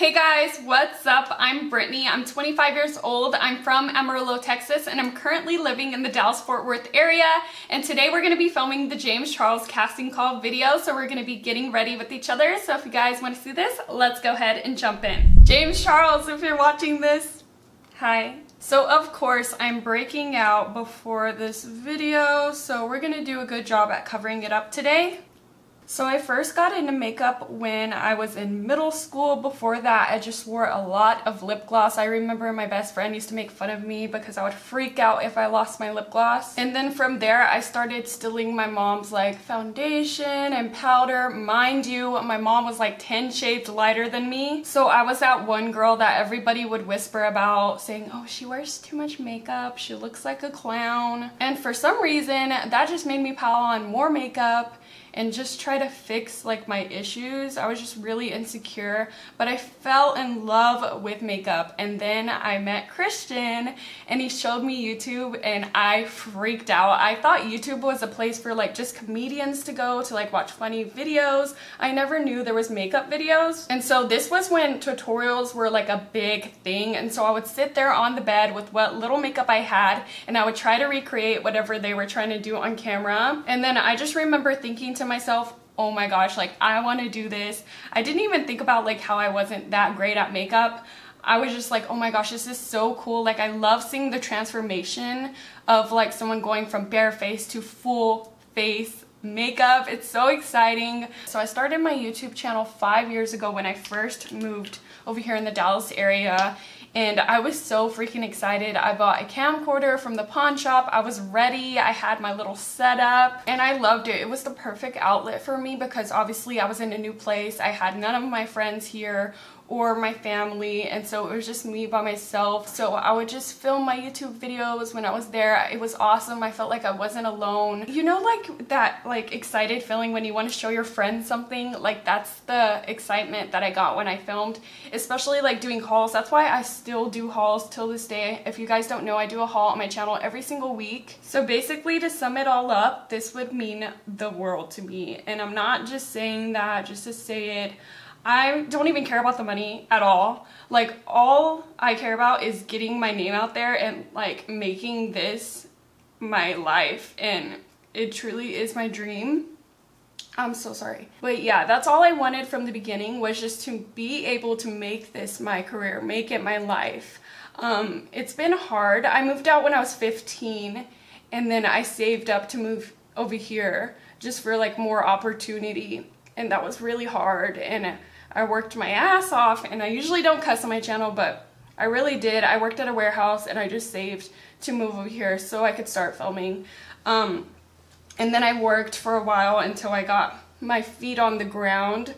Hey guys, what's up? I'm Brittany. I'm 25 years old. I'm from Amarillo, Texas, and I'm currently living in the Dallas-Fort Worth area. And today we're going to be filming the James Charles casting call video, so we're going to be getting ready with each other. So if you guys want to see this, let's go ahead and jump in. James Charles, if you're watching this, hi. So of course, I'm breaking out before this video, so we're going to do a good job at covering it up today. So I first got into makeup when I was in middle school. Before that, I just wore a lot of lip gloss. I remember my best friend used to make fun of me because I would freak out if I lost my lip gloss. And then from there, I started stealing my mom's like foundation and powder. Mind you, my mom was like 10 shades lighter than me. So I was that one girl that everybody would whisper about, saying, oh, she wears too much makeup. She looks like a clown. And for some reason, that just made me pile on more makeup and just try to fix like my issues. I was just really insecure, but I fell in love with makeup. And then I met Christian and he showed me YouTube and I freaked out. I thought YouTube was a place for like just comedians to go to like watch funny videos. I never knew there was makeup videos. And so this was when tutorials were like a big thing. And so I would sit there on the bed with what little makeup I had and I would try to recreate whatever they were trying to do on camera. And then I just remember thinking to myself, oh my gosh, like I want to do this. I didn't even think about like how I wasn't that great at makeup. I was just like, oh my gosh, this is so cool. Like I love seeing the transformation of like someone going from bare face to full face makeup. It's so exciting. So I started my YouTube channel 5 years ago when I first moved over here in the Dallas area. And I was so freaking excited. I bought a camcorder from the pawn shop. I was ready. I had my little setup and I loved it. It was the perfect outlet for me because obviously I was in a new place. I had none of my friends here or my family, and so it was just me by myself. So I would just film my YouTube videos when I was there. It was awesome. I felt like I wasn't alone. You know, like that like excited feeling when you want to show your friends something? Like that's the excitement that I got when I filmed, especially like doing hauls. That's why I still do hauls till this day. If you guys don't know, I do a haul on my channel every single week. So basically, to sum it all up, this would mean the world to me. And I'm not just saying that just to say it. I don't even care about the money at all. Like all I care about is getting my name out there and like making this my life, and it truly is my dream. I'm so sorry. But yeah, that's all I wanted from the beginning, was just to be able to make this my career, make it my life. It's been hard. I moved out when I was 15 and then I saved up to move over here just for like more opportunity. And that was really hard, and I worked my ass off, and I usually don't cuss on my channel, but I really did. I worked at a warehouse and I just saved to move over here so I could start filming. And then I worked for a while until I got my feet on the ground.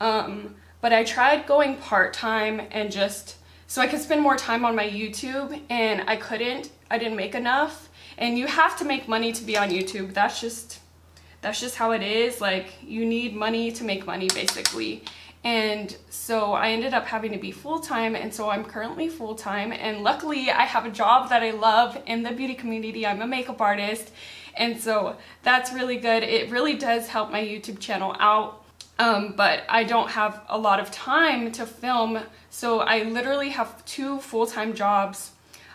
But I tried going part-time and just so I could spend more time on my YouTube, and I couldn't. I didn't make enough, and you have to make money to be on YouTube. That's just how it is. Like you need money to make money basically. And so I ended up having to be full-time, and so I'm currently full-time, and luckily I have a job that I love in the beauty community. I'm a makeup artist, and so that's really good. It really does help my YouTube channel out. But I don't have a lot of time to film, so I literally have two full-time jobs.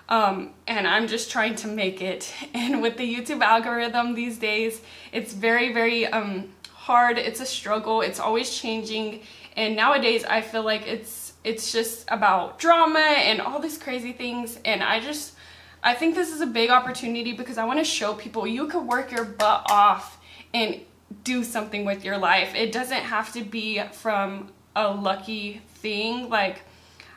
And I'm just trying to make it. And with the YouTube algorithm these days, it's very, very hard. It's a struggle. It's always changing. And nowadays I feel like it's just about drama and all these crazy things. And I think this is a big opportunity because I want to show people you could work your butt off and do something with your life. It doesn't have to be from a lucky thing. Like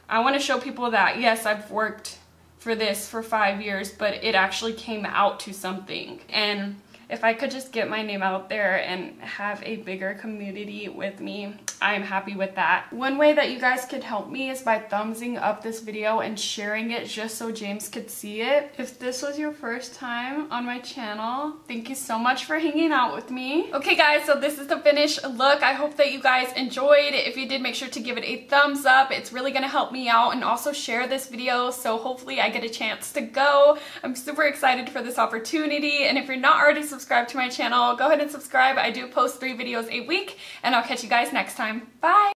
I want to show people that yes, I've worked for this for 5 years, but it actually came out to something. And if I could just get my name out there and have a bigger community with me, I'm happy with that. One way that you guys could help me is by thumbsing up this video and sharing it just so James could see it. If this was your first time on my channel, thank you so much for hanging out with me. Okay guys, so this is the finished look. I hope that you guys enjoyed. If you did, make sure to give it a thumbs up. It's really gonna help me out, and also share this video so hopefully I get a chance to go. I'm super excited for this opportunity, and if you're not already subscribed to my channel, go ahead and subscribe. I do post 3 videos a week, and I'll catch you guys next time. Bye!